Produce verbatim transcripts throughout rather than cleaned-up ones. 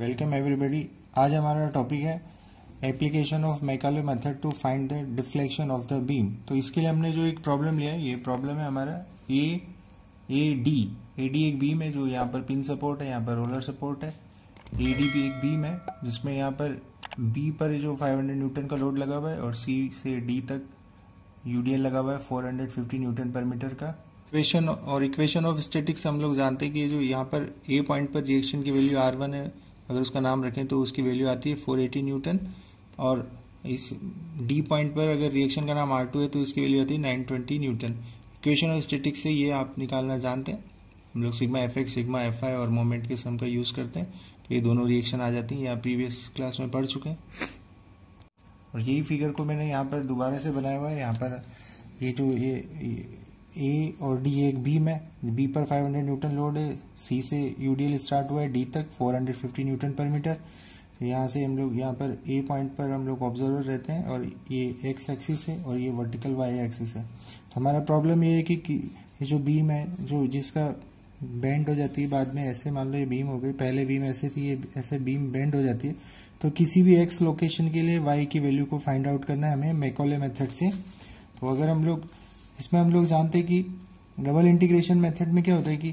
Welcome everybody. आज हमारा topic है application of Macaulay method to find the deflection of the beam. तो इसके लिए हमने जो एक प्रॉब्लम लिया है, ये प्रॉब्लम है हमारा A A D A D एक बीम है जो यहाँ पर पिन सपोर्ट है, यहाँ पर रोलर सपोर्ट है। ए डी भी एक बीम है जिसमें यहाँ पर बी पर जो फाइव हंड्रेड न्यूटन का लोड लगा हुआ है और सी से डी तक यूडीएल लगा हुआ है four hundred fifty newton per metre का। इक्वेशन और इक्वेशन ऑफ स्टेटिक्स हम लोग जानते हैं कि जो यहाँ पर ए पॉइंट पर रिएक्शन की वैल्यू आर वन है, अगर उसका नाम रखें तो उसकी वैल्यू आती है फोर एटी न्यूटन, और इस डी पॉइंट पर अगर रिएक्शन का नाम आर टू है तो इसकी वैल्यू आती है nine twenty newton. Equation of statics से ये आप निकालना जानते हैं। हम लोग sigma F X, sigma F Y और मोमेंट के सम का यूज़ करते हैं, तो ये दोनों रिएक्शन आ जाती हैं। ये आप प्रीवियस क्लास में पढ़ चुके हैं। और यही फिगर को मैंने यहाँ पर दोबारा से बनाया हुआ है। यहाँ पर ये जो ये, ये ए और डी एक बीम है, बी पर फाइव हंड्रेड न्यूटन लोड है, सी से यूडीएल स्टार्ट हुआ है, डी तक four hundred fifty newton per metre. तो यहाँ से हम लोग यहाँ पर ए पॉइंट पर हम लोग ऑब्जर्वर रहते हैं, और ये एक्स एक्सिस है और ये वर्टिकल वाई एक्सिस है। तो हमारा प्रॉब्लम ये है कि, कि ये जो बीम है जो जिसका बेंड हो जाती है बाद में, ऐसे मान लो ये बीम हो गई, पहले बीम ऐसे थी, ये ऐसे बीम बेंड हो जाती है। तो किसी भी एक्स लोकेशन के लिए वाई की वैल्यू को फाइंड आउट करना है हमें मैकॉले मेथड से। तो अगर हम लोग इसमें हम लोग जानते हैं कि डबल इंटीग्रेशन मेथड में क्या होता है कि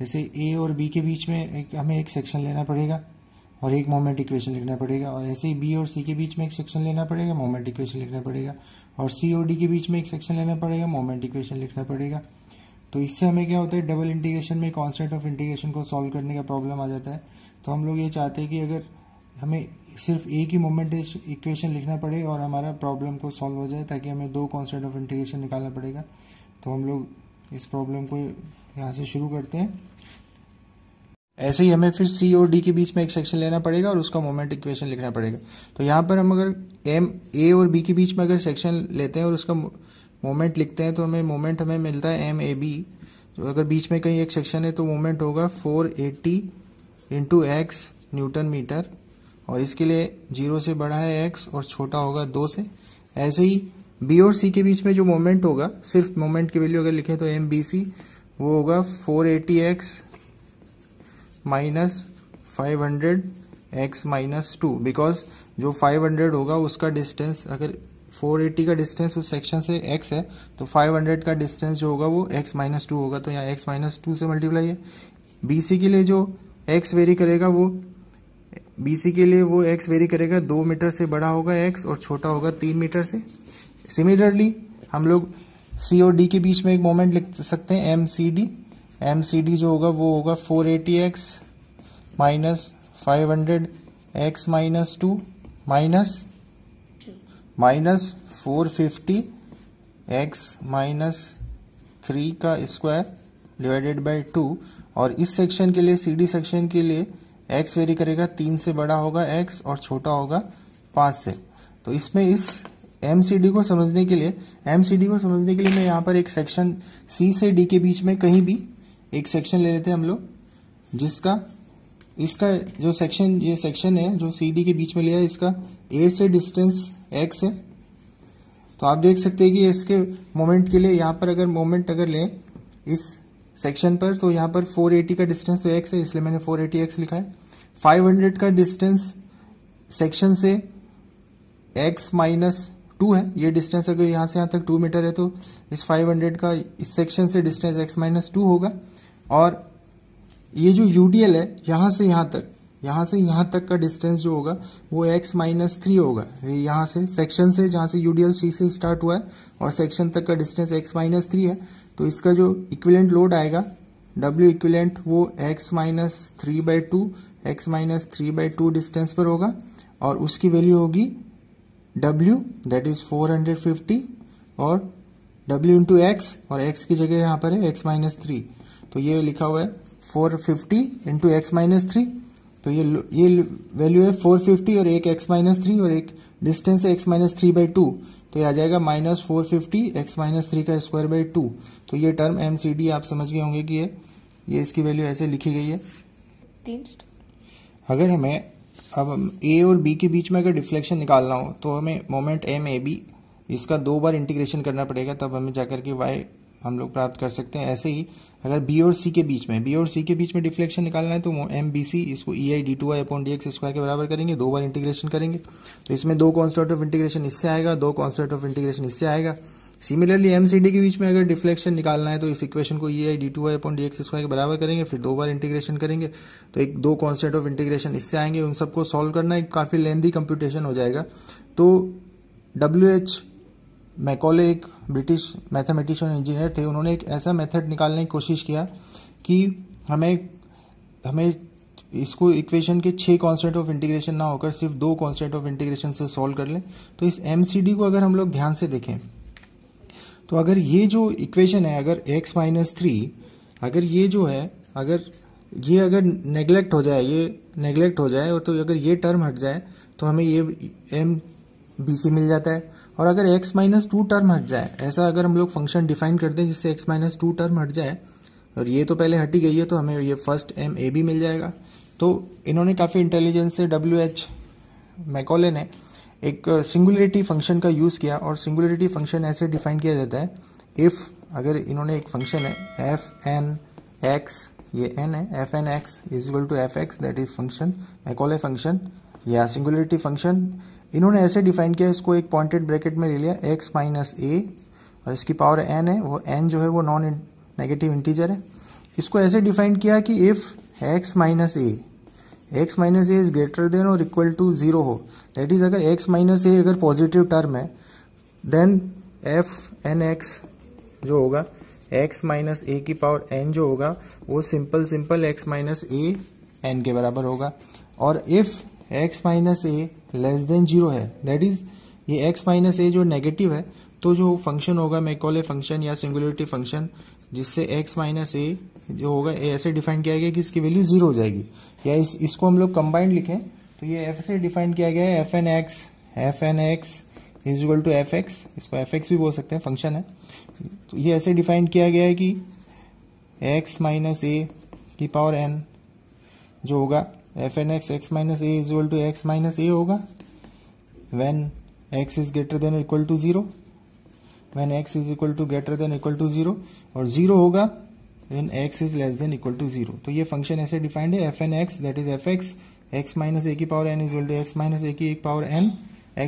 जैसे ए और बी के बीच में एक हमें एक सेक्शन लेना पड़ेगा और एक मोमेंट इक्वेशन लिखना पड़ेगा, और ऐसे ही बी और सी के बीच में एक सेक्शन लेना पड़ेगा, मोमेंट इक्वेशन लिखना पड़ेगा, और सी और डी के बीच में एक सेक्शन लेना पड़ेगा, मोमेंट इक्वेशन लिखना पड़ेगा। तो इससे हमें क्या होता है, डबल इंटीग्रेशन में कॉन्स्टेंट ऑफ इंटीग्रेशन को सॉल्व करने का प्रॉब्लम आ जाता है। तो हम लोग ये चाहते हैं कि अगर हमें सिर्फ एक ही मोमेंट इक्वेशन लिखना पड़े और हमारा प्रॉब्लम को सॉल्व हो जाए, ताकि हमें दो कॉन्स्टेंट ऑफ इंटीग्रेशन निकालना पड़ेगा। तो हम लोग इस प्रॉब्लम को यहाँ से शुरू करते हैं। ऐसे ही हमें फिर सी और डी के बीच में एक सेक्शन लेना पड़ेगा और उसका मोमेंट इक्वेशन लिखना पड़ेगा। तो यहाँ पर हम अगर एम ए और बी के बीच में अगर सेक्शन लेते हैं और उसका मोमेंट लिखते हैं, तो हमें मोमेंट हमें मिलता है एम ए बी। तो अगर बीच में कहीं एक सेक्शन है तो मोमेंट होगा four eighty into X newton metre, और इसके लिए जीरो से बड़ा है एक्स और छोटा होगा दो से। ऐसे ही बी और सी के बीच में जो मोमेंट होगा, सिर्फ मोमेंट की वैल्यू अगर लिखें तो एम बी सी वो होगा four eighty X minus five hundred X minus two, because जो फाइव हंड्रेड होगा उसका डिस्टेंस, अगर फोर एटी का डिस्टेंस उस सेक्शन से एक्स है तो फाइव हंड्रेड का डिस्टेंस जो होगा वो एक्स माइनस टू होगा, तो यहाँ एक्स माइनस टू से मल्टीप्लाई है। बी सी के लिए जो एक्स वेरी करेगा वो बीसी के लिए वो एक्स वेरी करेगा, दो मीटर से बड़ा होगा एक्स और छोटा होगा तीन मीटर से। सिमिलरली हम लोग सी और डी के बीच में एक मोमेंट लिख सकते हैं M C D. M C D जो होगा वो होगा four eighty X minus five hundred X minus two minus minus four fifty X minus three का स्क्वायर डिवाइडेड बाई टू, और इस सेक्शन के लिए सी डी सेक्शन के लिए एक्स वेरी करेगा, तीन से बड़ा होगा एक्स और छोटा होगा पाँच से। तो इसमें इस एम सी डी को समझने के लिए एम सी डी को समझने के लिए मैं यहाँ पर एक सेक्शन सी से डी के बीच में कहीं भी एक सेक्शन ले लेते हैं हम लोग, जिसका इसका जो सेक्शन ये सेक्शन है जो सी डी के बीच में लिया है, इसका ए से डिस्टेंस एक्स है। तो आप देख सकते हैं कि इसके मोमेंट के लिए यहाँ पर अगर मोमेंट अगर लें इस सेक्शन पर, तो यहाँ पर फोर एटी का डिस्टेंस तो x है, इसलिए मैंने फोर एटी एक्स लिखा है। फाइव हंड्रेड का डिस्टेंस सेक्शन से x माइनस टू है, ये डिस्टेंस अगर यहाँ से यहाँ तक टू मीटर है तो इस फाइव हंड्रेड का इस सेक्शन से डिस्टेंस x माइनस टू होगा। और ये जो यूडीएल है यहाँ से यहाँ तक, यहाँ से यहाँ तक का डिस्टेंस जो होगा वो x माइनस थ्री होगा, यहाँ से सेक्शन से जहाँ से यूडीएल सी से स्टार्ट हुआ है और सेक्शन तक का डिस्टेंस x माइनस थ्री है। तो इसका जो इक्विवेलेंट लोड आएगा W इक्विवेलेंट वो x minus three by two X minus three by two distance पर होगा, और उसकी वैल्यू होगी W that is four hundred fifty और W इंटू एक्स, और x की जगह यहाँ पर है x माइनस थ्री, तो ये लिखा हुआ है four fifty into X minus three. तो ये ये वैल्यू है फोर फिफ्टी और एक x माइनस थ्री और एक डिस्टेंस है x minus three by two, तो ये आ जाएगा minus four fifty X minus three का स्क्वायर बाई टू। तो ये टर्म एम सी डी आप समझ गए होंगे कि ये ये इसकी वैल्यू ऐसे लिखी गई है। अगर हमें अब ए और बी के बीच में अगर डिफ्लेक्शन निकालना हो तो हमें मोमेंट एम ए बी इसका दो बार इंटीग्रेशन करना पड़ेगा, तब हमें जाकर के वाई हम लोग प्राप्त कर सकते हैं। ऐसे ही अगर बी और सी के बीच में बी और सी के बीच में डिफ्लेक्शन निकालना है तो एम बी सी इसको E I D two I upon D X square के बराबर करेंगे, दो बार इंटीग्रेशन करेंगे तो इसमें दो कॉन्स्टेंट ऑफ इंटीग्रेशन इससे आएगा, दो कॉन्स्टेंट ऑफ इंटीग्रेशन इससे आएगा। सिमिलरली एम सी डी के बीच में अगर डिफ्लेक्शन निकालना है तो इस इक्वेशन को E I D two I upon D X square के बराबर करेंगे, फिर दो बार इंटीग्रेशन करेंगे तो एक दो कॉन्स्टेंट ऑफ इंटीग्रेशन इससे आएंगे। उन सबको सॉल्व करना एक काफ़ी लेंथी कंप्यूटेशन हो जाएगा। तो डब्ल्यू एच मैकॉले एक ब्रिटिश मैथमेटिशियन इंजीनियर थे, उन्होंने एक ऐसा मेथड निकालने की कोशिश किया कि हमें हमें इसको इक्वेशन के छः कांस्टेंट ऑफ इंटीग्रेशन ना होकर सिर्फ दो कांस्टेंट ऑफ इंटीग्रेशन से सॉल्व कर लें। तो इस एमसीडी को अगर हम लोग ध्यान से देखें तो अगर ये जो इक्वेशन है, अगर एक्स माइनस थ्री अगर ये जो है अगर ये अगर नेग्लेक्ट हो जाए ये नेग्लेक्ट हो जाए और तो अगर ये टर्म हट जाए तो हमें ये एम बी सी मिल जाता है। और अगर x माइनस टू टर्म हट जाए, ऐसा अगर हम लोग फंक्शन डिफाइन कर दें जिससे x माइनस टू टर्म हट जाए, और ये तो पहले हटी गई है तो हमें ये फर्स्ट एम ए बी मिल जाएगा। तो इन्होंने काफ़ी इंटेलिजेंस से डब्ल्यू एच मैकॉले ने एक सिंगुलरिटी फंक्शन का यूज़ किया, और सिंगुलरिटी फंक्शन ऐसे डिफाइन किया जाता है, इफ़ अगर इन्होंने एक फंक्शन है एफ एन एक्स, ये n है, F N X is equal to F X, that is function Macaulay function या सिंगुलरिटी फंक्शन। इन्होंने ऐसे डिफाइन किया, इसको एक पॉइंटेड ब्रैकेट में ले लिया x माइनस ए और इसकी पावर n है, वो n जो है वो नॉन नेगेटिव इंटीजर है। इसको ऐसे डिफाइन किया कि if x minus A X minus A is greater than और इक्वल टू जीरो हो, दैट इज़ अगर x माइनस ए अगर पॉजिटिव टर्म है देन f n x जो होगा x माइनस ए की पावर n जो होगा वो simple simple x minus A n के बराबर होगा। और if x minus A less than zero है, दैट इज ये x माइनस ए जो नेगेटिव है तो जो फंक्शन होगा मैकॉले फंक्शन या सिंगुलरिटी फंक्शन जिससे x माइनस ए जो होगा ऐसे डिफाइन किया गया कि इसकी वैल्यू जीरो हो जाएगी, या इस इसको हम लोग कंबाइंड लिखें तो ये ऐसे डिफाइन किया गया है F N X F N X is equal to F X, इसको एफ एक्स भी बोल सकते हैं, फंक्शन है। तो ये ऐसे डिफाइन किया गया है कि x माइनस ए की पावर n जो होगा F N X X minus A equal to X minus A होगा when x is greater than equal to zero, when x is equal to greater than equal to zero, और zero होगा when x is less than equal to zero. तो ये function ऐसे defined है F N X that is F X X minus A की power N equal to X minus A की power N,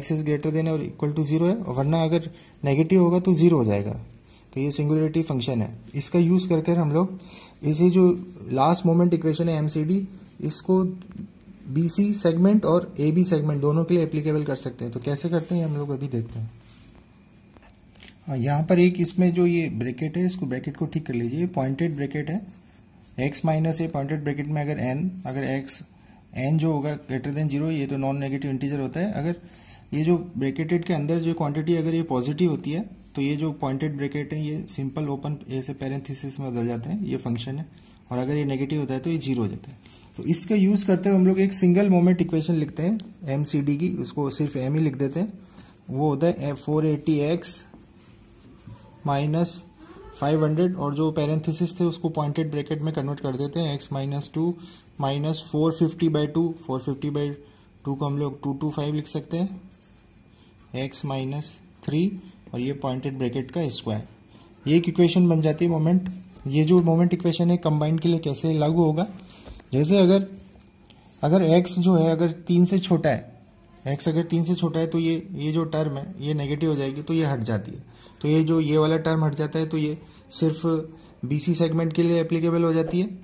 x is greater than और equal to zero है, वरना अगर नेगेटिव होगा तो जीरो हो जाएगा। तो ये सिंगुलरिटी फंक्शन है, इसका यूज करके हम लोग इसे जो लास्ट मोमेंट इक्वेशन है एम सी डी इसको बी सी सेगमेंट और ए बी सेगमेंट दोनों के लिए एप्लीकेबल कर सकते हैं। तो कैसे करते हैं हम लोग अभी देखते हैं। हाँ, यहाँ पर एक इसमें जो ये ब्रैकेट है इसको ब्रैकेट को ठीक कर लीजिए, पॉइंटेड ब्रैकेट है X minus A, pointed bracket में अगर एन अगर एक्स एन जो होगा ग्रेटर देन जीरो, ये तो नॉन नेगेटिव इंटीजर होता है। अगर ये जो ब्रैकेटेड के अंदर जो क्वांटिटी अगर ये पॉजिटिव होती है तो ये जो पॉइंटेड ब्रैकेट है ये सिंपल ओपन ए से पैरेंथेसिस में बदल जाते हैं, ये फंक्शन है, और अगर ये नेगेटिव होता है तो ये जीरो हो जाता है। तो इसका यूज़ करते हुए हम लोग एक सिंगल मोमेंट इक्वेशन लिखते हैं एम सी डी की, उसको सिर्फ एम ही लिख देते हैं, वो होता है four eighty X minus five hundred और जो पैरेंथेसिस थे उसको पॉइंटेड ब्रैकेट में कन्वर्ट कर देते हैं X minus two minus four fifty by two four fifty by two को हम लोग टू टू फाइव लिख सकते हैं एक्स माइनस थ्री और ये पॉइंटेड ब्रैकेट का स्क्वायर। ये एक इक्वेशन बन जाती है मोमेंट। ये जो मोमेंट इक्वेशन है कंबाइंड के लिए कैसे लागू होगा, जैसे अगर अगर x जो है अगर तीन से छोटा है, x अगर तीन से छोटा है तो ये ये जो टर्म है ये नेगेटिव हो जाएगी तो ये हट जाती है, तो ये जो ये वाला टर्म हट जाता है तो ये सिर्फ B C सेगमेंट के लिए एप्लीकेबल हो जाती है।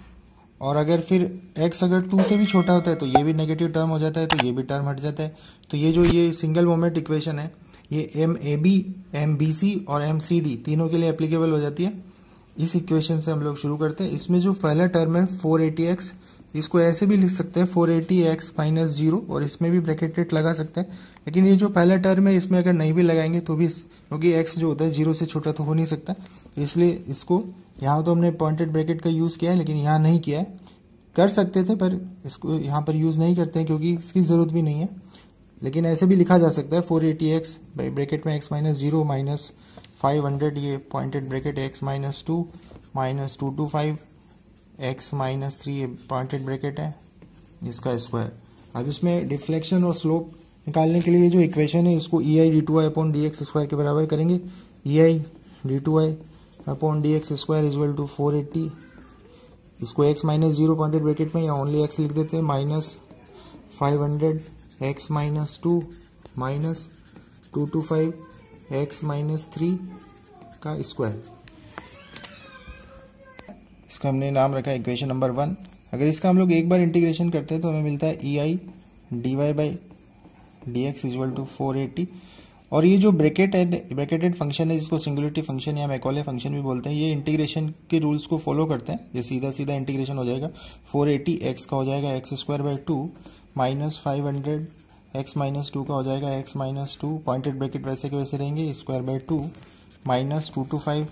और अगर फिर x अगर टू से भी छोटा होता है तो ये भी नेगेटिव टर्म हो जाता है तो ये भी टर्म हट जाता है। तो ये जो ये सिंगल मोमेंट इक्वेशन है ये M A B M B C और एम सी डी तीनों के लिए एप्लीकेबल हो जाती है। इस इक्वेशन से हम लोग शुरू करते हैं। इसमें जो पहला टर्म है फोर एटी एक्स, इसको ऐसे भी लिख सकते हैं four eighty X minus zero, और इसमें भी ब्रैकेटेड लगा सकते हैं, लेकिन ये जो पहला टर्म है इसमें अगर नहीं भी लगाएंगे तो भी, क्योंकि एक्स जो होता है जीरो से छोटा तो हो नहीं सकता, इसलिए इसको यहाँ तो हमने पॉइंटेड ब्रैकेट का यूज़ किया है लेकिन यहाँ नहीं किया है, कर सकते थे पर इसको यहाँ पर यूज़ नहीं करते हैं क्योंकि इसकी ज़रूरत भी नहीं है। लेकिन ऐसे भी लिखा जा सकता है फोर एटी एक्स ब्रैकेट में X minus zero minus five hundred ये pointed bracket X minus two minus two two five x minus three ये पॉइंटेड ब्रैकेट है इसका स्क्वायर। अब इसमें डिफ्लेक्शन और स्लोप निकालने के लिए जो इक्वेशन है इसको E I D two I upon D X square के बराबर करेंगे, E I D two I upon D X square equal to four eighty. इसको x minus zero pointed bracket में या ओनली x लिख देते हैं, minus five hundred X minus two minus two two five X minus three का square. इसका हमने नाम रखा इक्वेशन नंबर वन। अगर इसका हम लोग एक बार इंटीग्रेशन करते हैं तो हमें मिलता है E I D Y by D X equal to four eighty. और ये जो ब्रैकेट है, ब्रैकेटेड फंक्शन है, जिसको सिंगुलरिटी फंक्शन या मैकॉले फंक्शन भी बोलते हैं, ये इंटीग्रेशन के रूल्स को फॉलो करते हैं। ये सीधा सीधा इंटीग्रेशन हो जाएगा, फोर एटी एक्स का हो जाएगा X square by two minus five hundred X minus two का हो जाएगा X minus two, pointed bracket वैसे के वैसे रहेंगे, square by two minus two two five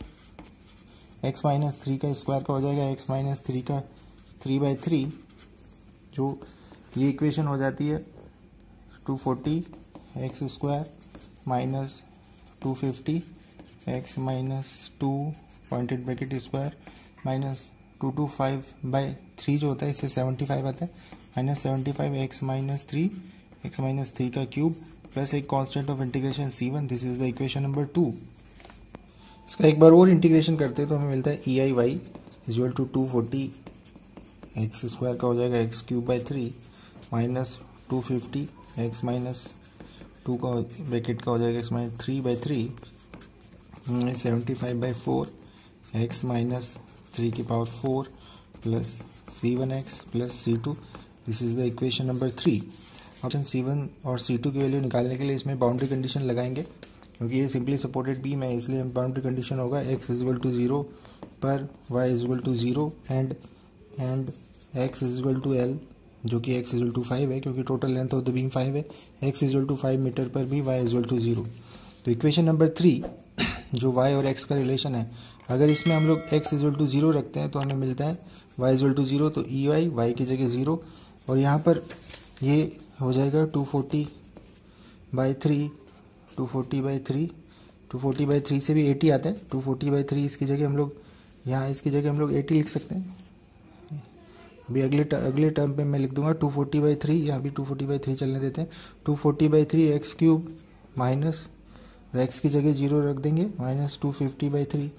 X minus three का स्क्वायर का हो जाएगा एक्स माइनस थ्री का थ्री बाई थ्री, जो ये इक्वेशन हो जाती है two forty X square minus two fifty X minus two pointed bracket square minus two two five by three जो होता है इससे सेवेंटी फाइव आता है, minus seventy five X minus three X minus three का क्यूब प्लस एक constant of integration C one. This is the equation number two. इसका एक बार और इंटीग्रेशन करते हैं तो हमें मिलता है E I Y equal to two forty X square का हो जाएगा X cube by three minus two fifty X minus two का ब्रैकेट का हो जाएगा X minus three by three seventy five by four X minus three की power four plus C one X plus C two. This is the equation number three. Option C one और C two की value निकालने के लिए इसमें boundary condition लगाएंगे, क्योंकि ये सिंपली सपोर्टेड बीम है, इसलिए बाउंड्री कंडीशन होगा एक्स इजल टू जीरो पर Y equal to zero and and X equal to L, जो कि x इजल टू फाइव है क्योंकि total length of the beam five है, x equal to five metre पर भी y equal to zero. तो equation number three जो y और x का रिलेशन है, अगर इसमें हम लोग x इजल टू जीरो रखते हैं तो हमें मिलता है y इजल टू जीरो, तो ई वाई वाई की जगह जीरो और यहाँ पर ये हो जाएगा two forty by three two forty by three two forty by three से भी एटी आता है, टू फोर्टी बाई थ्री इसकी जगह हम लोग यहाँ इसकी जगह हम लोग एटी लिख सकते हैं। अभी अगले अगले टर्म पे मैं लिख दूंगा टू फोर्टी बाई थ्री, यहाँ भी टू फोर्टी बाई थ्री चलने देते हैं, two forty by three X cube minus X की जगह जीरो रख देंगे minus two fifty by three.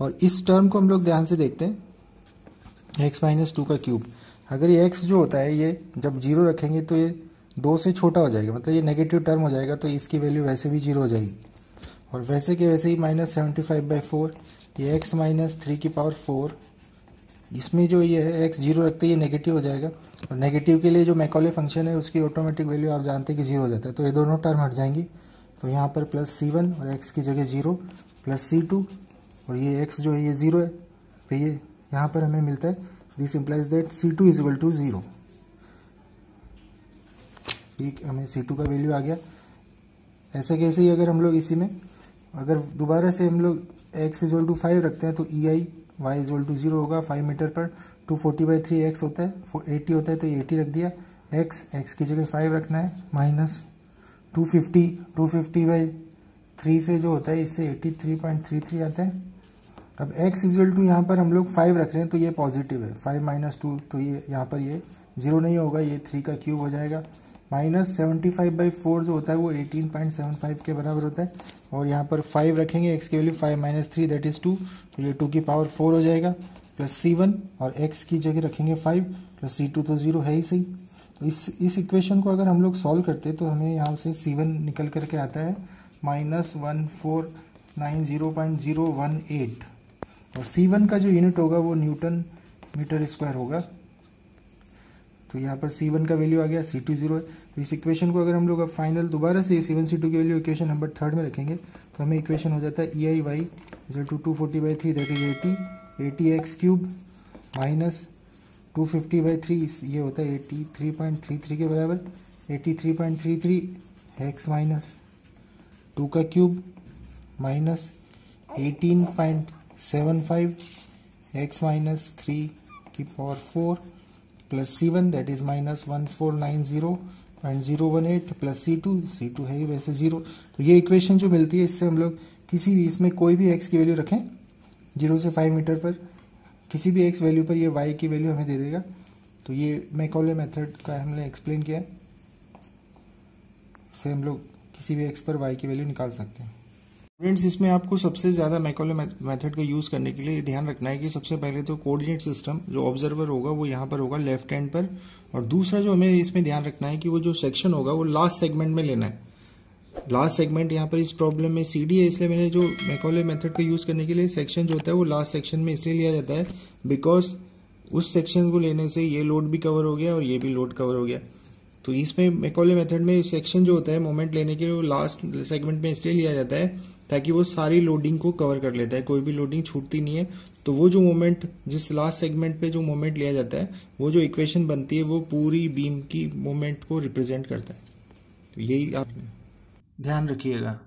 और इस टर्म को हम लोग ध्यान से देखते हैं, एक्स माइनस टू का क्यूब, अगर ये एक्स जो होता है ये जब जीरो रखेंगे तो ये दो से छोटा हो जाएगा, मतलब ये नेगेटिव टर्म हो जाएगा, तो इसकी वैल्यू वैसे भी जीरो हो जाएगी। और वैसे के वैसे ही minus seventy five by four, ये एक्स माइनस थ्री की पावर फोर, इसमें जो ये है x जीरो रखते ही नेगेटिव हो जाएगा, और नेगेटिव के लिए जो मैकॉले फंक्शन है उसकी ऑटोमेटिक वैल्यू आप जानते हैं कि जीरो हो जाता है, तो ये दोनों टर्म हट जाएंगी। तो यहाँ पर प्लस सी वन और x की जगह जीरो प्लस सी टू और ये x जो है ये जीरो है, तो ये यहाँ पर हमें मिलता है this implies that C two is equal to zero. ठीक, हमें सी टू का वैल्यू आ गया। ऐसे कैसे ही अगर हम लोग इसी में अगर दोबारा से हम लोग X is equal to five रखते हैं तो E I y equal to zero होगा, फाइव मीटर पर two forty by three X होता है, एटी होता है तो ये एटी रख दिया, x x की जगह फाइव रखना है, minus two fifty two fifty by three से जो होता है इससे eighty three point three three आता है। अब x इजल टू यहाँ पर हम लोग फाइव रख रहे हैं तो ये पॉजिटिव है, फाइव माइनस टू तो ये यहाँ पर ये जीरो नहीं होगा, ये थ्री का क्यूब हो जाएगा, minus seventy five by four जो होता है वो एटीन पॉइंट सेवन फाइव के बराबर होता है। और यहाँ पर फाइव रखेंगे, x की value five minus three that is two, तो ये टू की पावर फोर हो जाएगा, प्लस सी वन और x की जगह रखेंगे फाइव प्लस सी टू तो जीरो है ही सही। तो इस इस इक्वेशन को अगर हम लोग सॉल्व करते तो हमें यहाँ से सी वन निकल करके आता है minus one four nine zero point zero one eight, और सी वन का जो यूनिट होगा वो न्यूटन मीटर स्क्वायर होगा। तो यहाँ पर सी वन का वैल्यू आ गया, सी टू जीरो है। तो इस इक्वेशन को अगर हम लोग अब फाइनल दोबारा से सी वन सी टू की वैल्यू इक्वेशन नंबर थर्ड में रखेंगे तो हमें इक्वेशन हो जाता है E I Y equal to two forty by three that is eighty, eighty X cube minus two fifty by three ये होता है eighty three point three three के बराबर, eighty three point three three X minus two का cube minus eighteen point seven five X minus three की power four plus C one that is minus one four nine zero point zero one eight plus C two C two है ही वैसे zero. तो ये equation जो मिलती है इससे हम लोग किसी भी इसमें कोई भी x की वैल्यू रखें जीरो से फाइव मीटर पर किसी भी x वैल्यू पर ये y की वैल्यू हमें दे देगा। तो ये मैकॉले मेथड का हमने एक्सप्लेन किया है, इससे हम लोग किसी भी x पर y की वैल्यू निकाल सकते हैं। फ्रेंड्स, इसमें आपको सबसे ज्यादा मैकॉले मेथड का यूज करने के लिए ध्यान रखना है कि सबसे पहले तो कोऑर्डिनेट सिस्टम जो ऑब्जर्वर होगा वो यहाँ पर होगा लेफ्ट हैंड पर, और दूसरा जो हमें इसमें ध्यान रखना है कि वो जो सेक्शन होगा वो लास्ट सेगमेंट में लेना है। लास्ट सेगमेंट यहाँ पर इस प्रॉब्लम में सी डी है, इसलिए मैंने जो मैकॉले मेथड का यूज करने के लिए सेक्शन जो होता है वो लास्ट सेक्शन में इसलिए लिया जाता है बिकॉज उस सेक्शन को लेने से ये लोड भी कवर हो गया और ये भी लोड कवर हो गया। तो इसमें मैकॉले मेथड में सेक्शन जो होता है मोमेंट लेने के लिए वो लास्ट सेगमेंट में इसलिए लिया जाता है ताकि वो सारी लोडिंग को कवर कर लेता है, कोई भी लोडिंग छूटती नहीं है। तो वो जो मोमेंट जिस लास्ट सेगमेंट पे जो मोमेंट लिया जाता है वो जो इक्वेशन बनती है वो पूरी बीम की मोमेंट को रिप्रेजेंट करता है। तो यही आप ध्यान रखिएगा।